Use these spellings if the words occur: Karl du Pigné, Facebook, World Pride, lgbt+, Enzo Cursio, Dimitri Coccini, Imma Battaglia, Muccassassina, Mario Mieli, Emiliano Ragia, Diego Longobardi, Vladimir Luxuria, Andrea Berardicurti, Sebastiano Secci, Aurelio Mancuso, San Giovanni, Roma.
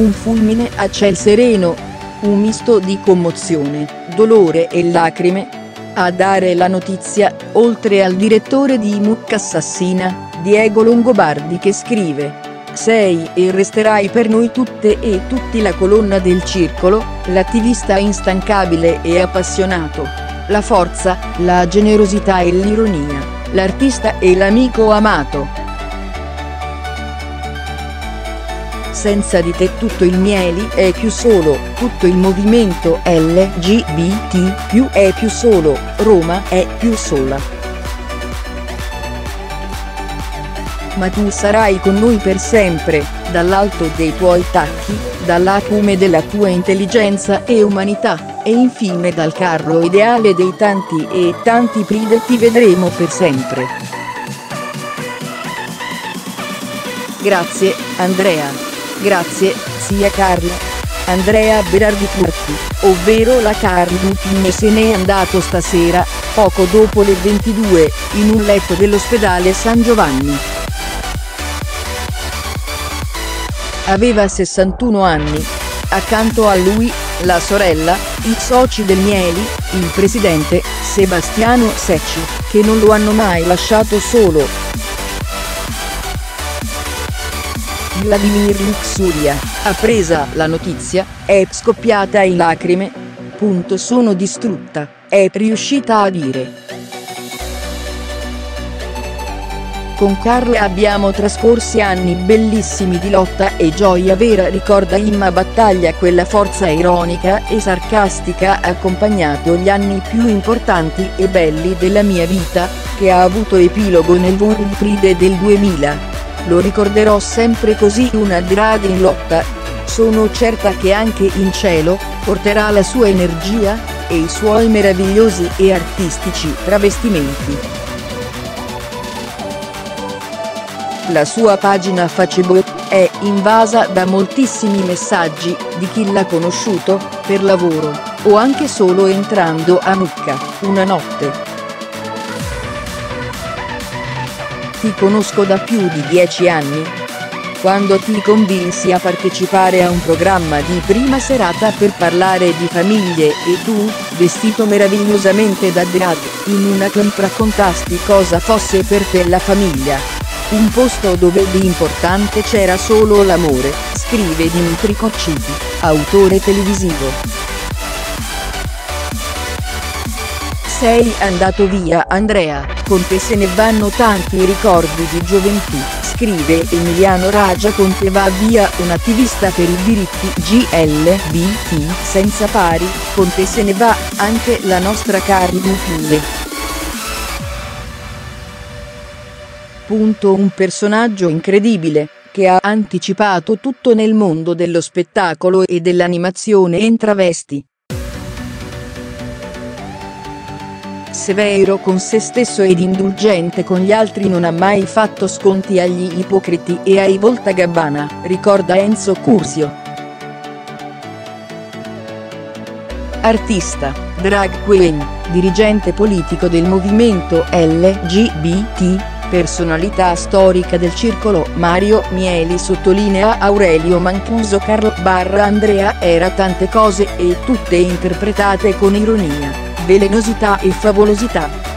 un fulmine a ciel sereno. Un misto di commozione, dolore e lacrime. A dare la notizia, oltre al direttore di Muccassassina, Diego Longobardi, che scrive: sei e resterai per noi tutte e tutti la colonna del Circolo, l'attivista instancabile e appassionato, la forza, la generosità e l'ironia, l'artista e l'amico amato. Senza di te tutto il Mieli è più solo, tutto il movimento LGBT+ è più solo, Roma è più sola. Ma tu sarai con noi per sempre, dall'alto dei tuoi tacchi, dall'acume della tua intelligenza e umanità, e infine dal carro ideale dei tanti e tanti pride ti vedremo per sempre. Grazie, Andrea. Grazie, sia Carlo. Andrea Berardicurti, ovvero la Karl du Pigné, se n'è andato stasera, poco dopo le 22, in un letto dell'ospedale San Giovanni. Aveva 61 anni. Accanto a lui, la sorella, i soci del Mieli, il presidente, Sebastiano Secci, che non lo hanno mai lasciato solo. Vladimir Luxuria, appresa la notizia, è scoppiata in lacrime. Punto, sono distrutta, è riuscita a dire. Con Karl abbiamo trascorsi anni bellissimi di lotta e gioia vera, ricorda Imma Battaglia. Quella forza ironica e sarcastica ha accompagnato gli anni più importanti e belli della mia vita, che ha avuto epilogo nel World Pride del 2000. Lo ricorderò sempre così, una grande in lotta. Sono certa che anche in cielo porterà la sua energia e i suoi meravigliosi e artistici travestimenti. La sua pagina Facebook è invasa da moltissimi messaggi di chi l'ha conosciuto, per lavoro, o anche solo entrando a Mucca, una notte. Ti conosco da più di 10 anni. Quando ti convinsi a partecipare a un programma di prima serata per parlare di famiglie e tu, vestito meravigliosamente da dad, in una camp raccontasti cosa fosse per te la famiglia. Un posto dove di importante c'era solo l'amore, scrive Dimitri Coccini, autore televisivo. Sei andato via, Andrea, con te se ne vanno tanti ricordi di gioventù, scrive Emiliano Ragia. Con te va via un attivista per i diritti LGBT senza pari, con te se ne va anche la nostra Karl du Pigné. Un personaggio incredibile, che ha anticipato tutto nel mondo dello spettacolo e dell'animazione in travesti. Severo con se stesso ed indulgente con gli altri, non ha mai fatto sconti agli ipocriti e ai voltagabbana, ricorda Enzo Cursio. Artista, drag queen, dirigente politico del movimento LGBT. Personalità storica del Circolo, Mario Mieli sottolinea Aurelio Mancuso. Karl / Andrea era tante cose e tutte interpretate con ironia, velenosità e favolosità.